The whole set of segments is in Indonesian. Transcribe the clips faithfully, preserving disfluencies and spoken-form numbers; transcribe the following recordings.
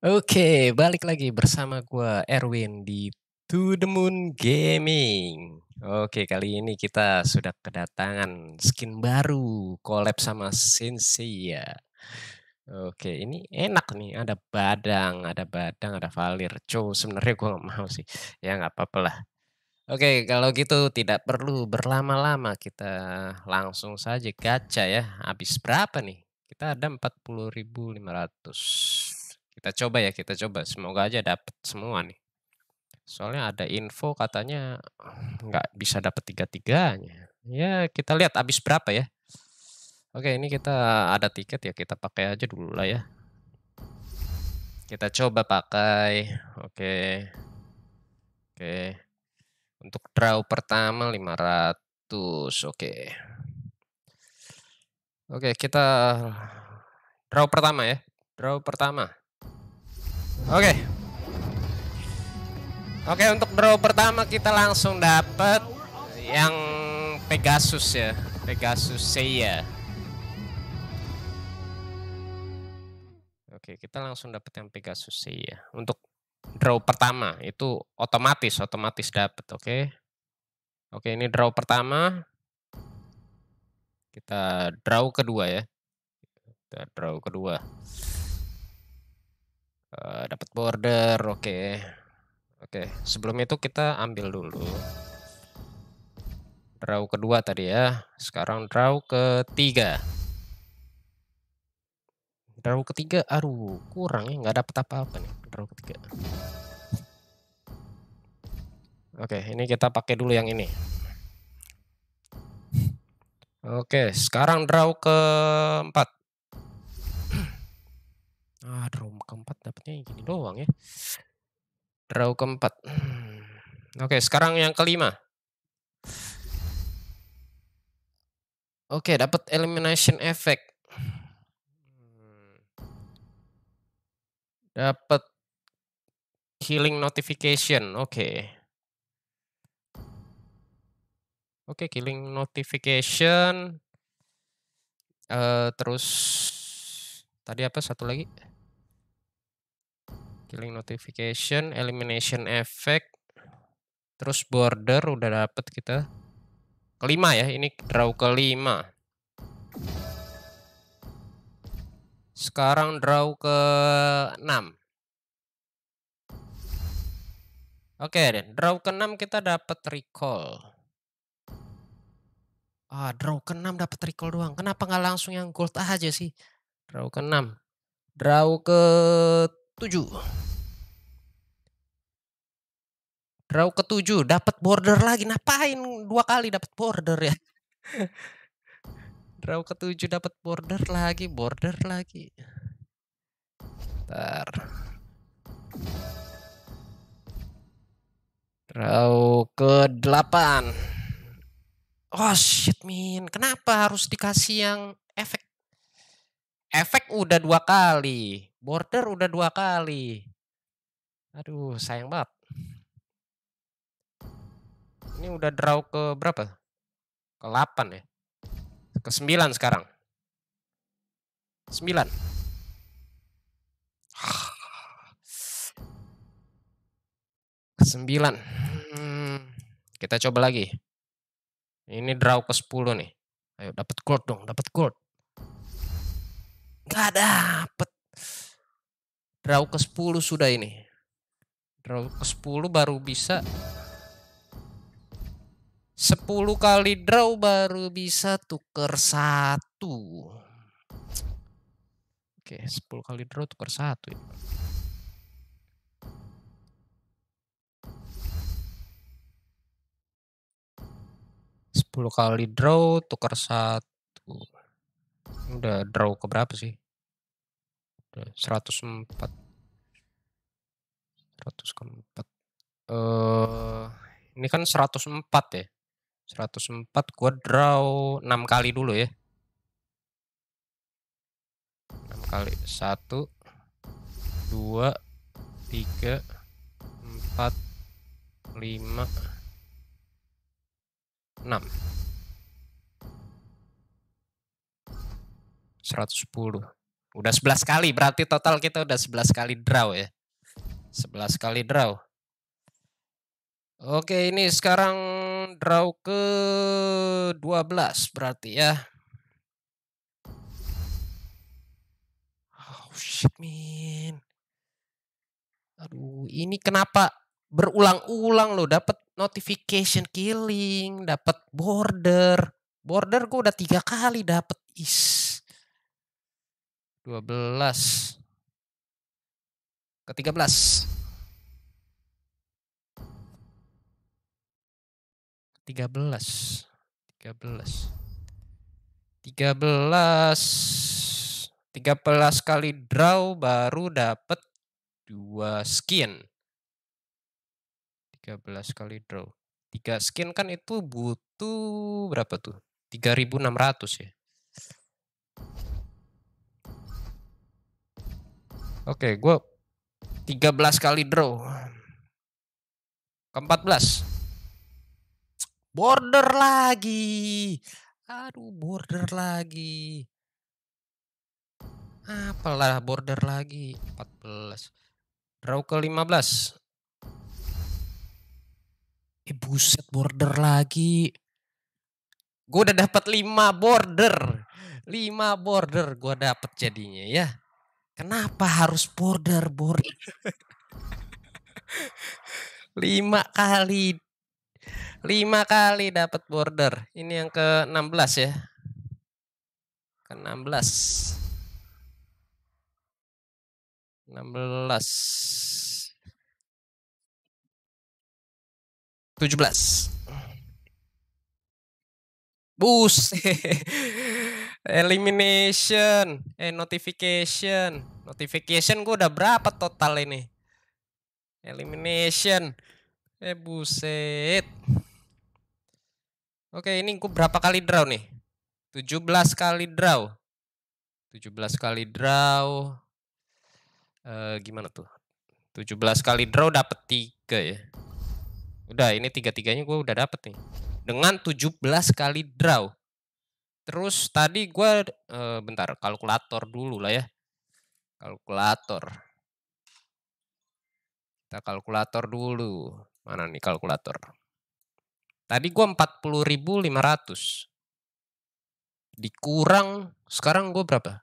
Oke, balik lagi bersama gue Erwin di To The Moon Gaming. Oke, kali ini kita sudah kedatangan skin baru, collab sama Saint Seiya. Oke, ini enak nih, ada Badang, ada Badang, ada Valir, Chou. Sebenarnya gue gak mau sih, ya gak apa-apa lah. Oke, kalau gitu tidak perlu berlama-lama, kita langsung saja gacha ya. Habis berapa nih? Kita ada empat puluh ribu lima ratus. Kita coba ya, kita coba. Semoga aja dapat semua nih. Soalnya ada info katanya nggak bisa dapat tiga-tiganya. Ya, kita lihat habis berapa ya. Oke, ini kita ada tiket ya, kita pakai aja dulu lah ya. Kita coba pakai. Oke. Oke. Untuk draw pertama lima ratus. Oke. Oke, kita draw pertama ya. Draw pertama. Oke, okay. Oke okay, untuk draw pertama kita langsung dapat yang Pegasus ya, Pegasus Seiya. Oke okay, kita langsung dapat yang Pegasus Seiya. Untuk draw pertama itu otomatis otomatis dapat. Oke, okay. Oke okay, ini draw pertama. Kita draw kedua ya, kita draw kedua. Uh, dapat border, oke, okay. Oke. Okay. Sebelum itu kita ambil dulu draw kedua tadi ya. Sekarang draw ketiga, draw ketiga, aduh kurang ya, nggak dapat apa-apa nih draw ketiga. Oke, okay, ini kita pakai dulu yang ini. Oke, okay, sekarang draw keempat. Ah, draw keempat dapatnya gini doang ya. Draw keempat. Oke, sekarang yang kelima. Oke, dapat elimination effect. Dapat killing notification. Oke. Oke, killing notification. Uh, terus tadi apa satu lagi? Killing notification, elimination effect, terus border udah dapet kita. Kelima ya, ini draw kelima. Sekarang draw ke enam. Oke, dan draw ke enam kita dapat recall. Ah, draw ke enam dapat recall doang. Kenapa nggak langsung yang gold aja sih? Draw ke enam. Draw ke tujuh. Draw ke tujuh, dapat border lagi. Ngapain dua kali dapat border ya? Draw ke tujuh dapat border lagi, border lagi. Bentar. Draw ke delapan. Oh shit min, kenapa harus dikasih yang efek? Efek udah dua kali, border udah dua kali. Aduh, sayang banget. Ini udah draw ke berapa? Ke delapan ya? Ke sembilan sekarang. sembilan. Ke sembilan. Hmm, kita coba lagi. Ini draw ke sepuluh nih. Ayo dapat gold dong, dapat gold. Gak dapet. Draw ke sepuluh sudah ini. Draw ke sepuluh baru bisa. sepuluh kali draw baru bisa tuker satu. Oke, sepuluh kali draw tuker satu. Ya. sepuluh kali draw tuker satu. Udah draw ke berapa sih? seratus empat. seratus empat. Uh, ini kan seratus empat ya. seratus empat gua draw enam kali dulu ya. enam kali. satu, dua, tiga, empat, lima, enam. seratus sepuluh. Udah sebelas kali, berarti total kita udah sebelas kali draw ya. sebelas kali draw. Oke, ini sekarang draw ke dua belas berarti ya. Oh shit, man. Aduh, ini kenapa berulang-ulang loh, dapat notification killing, dapat border. Border gue udah tiga kali dapat. Is. dua belas. Ke tiga belas. tiga belas. tiga belas. tiga belas. tiga belas kali draw baru dapat dua skin. tiga belas kali draw. tiga skin kan itu butuh berapa tuh? tiga ribu enam ratus ya. Oke, gue tiga belas kali draw. ke empat belas. Border lagi. Aduh, border lagi. Apalah border lagi. empat belas. Draw ke lima belas. Eh buset, border lagi. Gue udah dapat lima border. lima border gue dapat jadinya ya. Kenapa harus border border? lima kali lima kali dapat border. Ini yang ke enam belas ya. ke enam belas. enam belas. tujuh belas. Bus. Elimination, eh notification. Notification gue udah berapa total ini? Elimination. Eh buset. Oke, ini gue berapa kali draw nih? tujuh belas kali draw. tujuh belas kali draw. E, gimana tuh? tujuh belas kali draw dapat tiga ya. Udah, ini tiga-tiganya gue udah dapet nih. Dengan tujuh belas kali draw. Terus tadi gue, e, bentar, kalkulator dulu lah ya. Kalkulator. Kita kalkulator dulu. Mana nih kalkulator? Tadi gua empat puluh ribu lima ratus. Dikurang sekarang gua berapa?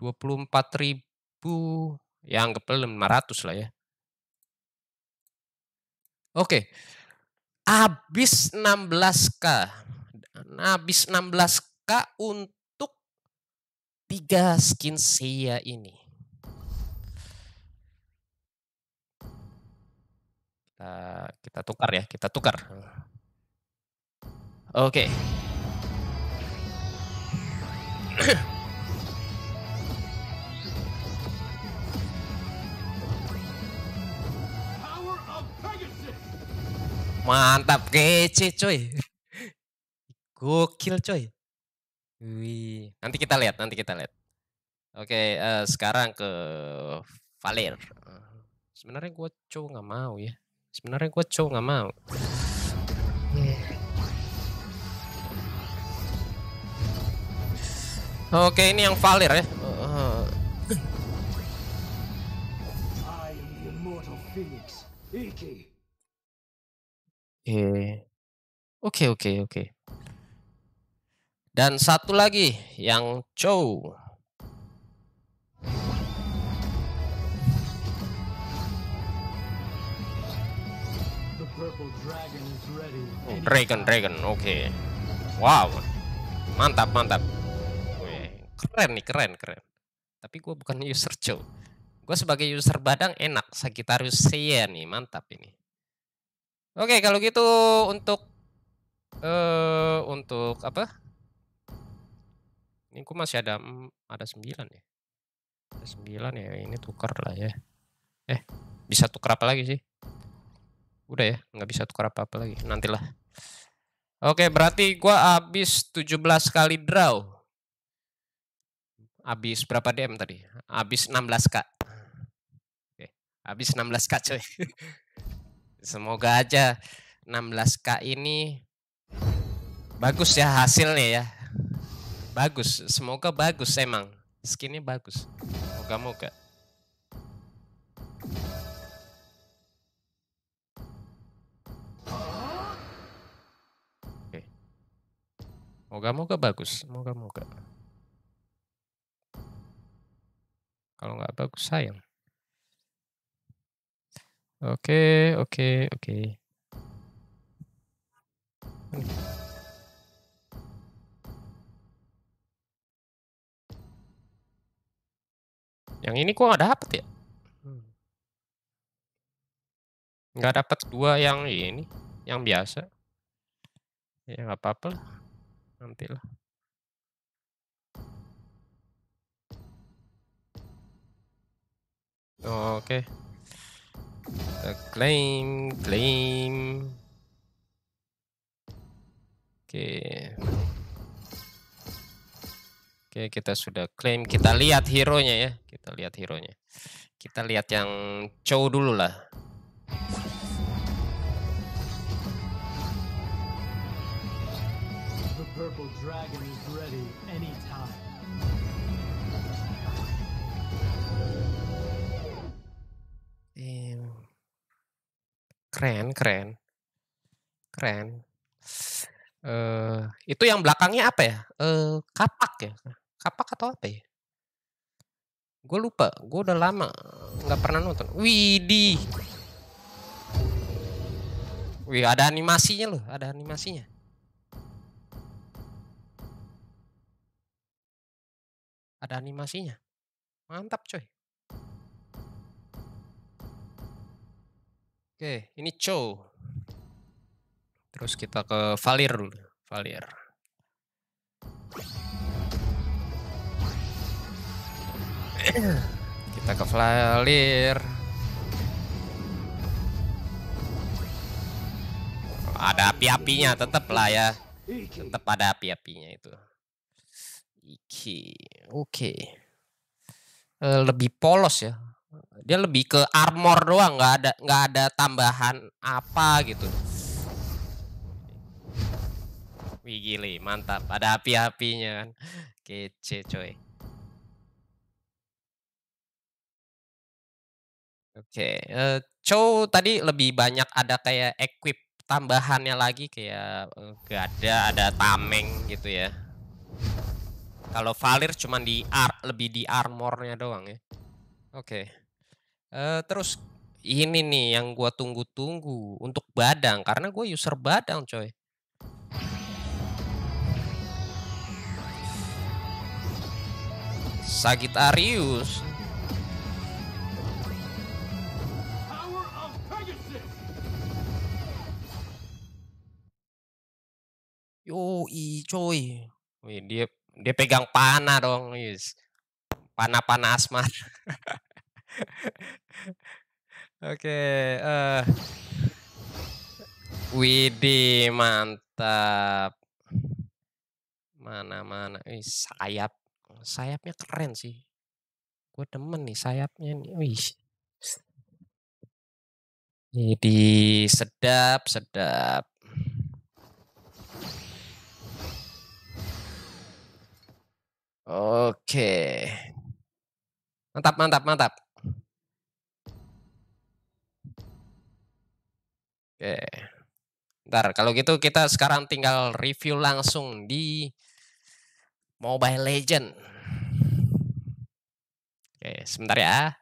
dua puluh empat ribu. Ya anggap lima ratus lah ya. Oke. Habis enam belas K. Habis enam belas K untuk tiga skin Seiya ini. Kita tukar ya, kita tukar. Oke. Okay. Mantap, kece coy. Gokil coy. Wih. Nanti kita lihat, nanti kita lihat. Oke, okay, uh, sekarang ke Valir. Uh, sebenarnya gue Chou nggak mau ya. Sebenarnya gue Chou nggak mau. Yeah. Oke, ini yang Valir ya. Uh. Yeah. Oke, oke, oke. Dan satu lagi yang Chou. Dragon, dragon, oke. Okay. Wow, mantap, mantap. Keren nih, keren, keren. Tapi gue bukan user Chou. Gue sebagai user Badang enak, Sagitarius Seiya nih, mantap ini. Oke, okay, kalau gitu untuk uh, untuk apa? Ini gue masih ada ada sembilan ya. Ada sembilan ya, ini tukar lah ya. Eh, bisa tukar apa lagi sih? Udah ya, nggak bisa tukar apa-apa lagi, nantilah. Oke, berarti gua habis tujuh belas kali draw. Habis berapa D M tadi? Habis enam belas K. Oke, habis enam belas K coy. Semoga aja enam belas K ini bagus ya hasilnya ya. Bagus, semoga bagus emang. skinnya bagus. Moga-moga. Oke. Moga-moga bagus. Moga-moga. Kalau nggak bagus sayang. Oke, oke, oke. Yang ini kok nggak dapet ya? Nggak dapet dua yang ini, yang biasa. Ya nggak apa-apa lah, nantilah. Oh, oke, okay. Claim, claim. Oke, okay. Oke, kita sudah klaim. Kita lihat hero-nya ya. Kita lihat hero-nya. Kita lihat yang Chou dulu lah. Keren, keren. Keren. Uh, itu yang belakangnya apa ya? Uh, kapak ya? Kapak atau apa ya? Gue lupa, gue udah lama nggak pernah nonton. Widih, wih ada animasinya loh, ada animasinya. Ada animasinya, mantap coy. Oke, ini Chou. Terus kita ke Valir dulu, Valir. Kita ke Valir. Ada api-apinya tetap lah ya. Tetap ada api-apinya itu. Iki. Oke. Lebih polos ya. Dia lebih ke armor doang, nggak ada nggak ada tambahan apa gitu. Wih gile, mantap. Ada api-apinya kan. Kece coy. Oke, okay. uh, Chou tadi lebih banyak ada kayak equip tambahannya lagi kayak uh, gada, ada tameng gitu ya. Kalau Valir cuman di ar lebih di armornya doang ya. Oke, okay. uh, terus ini nih yang gua tunggu-tunggu untuk Badang karena gue user Badang coy. Sagitarius. Yoi coy. Wih, dia dia pegang panah dong, yes. Panah-panah asmar. Oke, okay, uh. Widih mantap. Mana-mana, wih sayap. Sayapnya keren sih. Gue demen nih sayapnya nih. Wih. Widih, sedap, sedap. Oke, mantap, mantap, mantap. Oke, ntar kalau gitu kita sekarang tinggal review langsung di Mobile Legends. Oke, sebentar ya.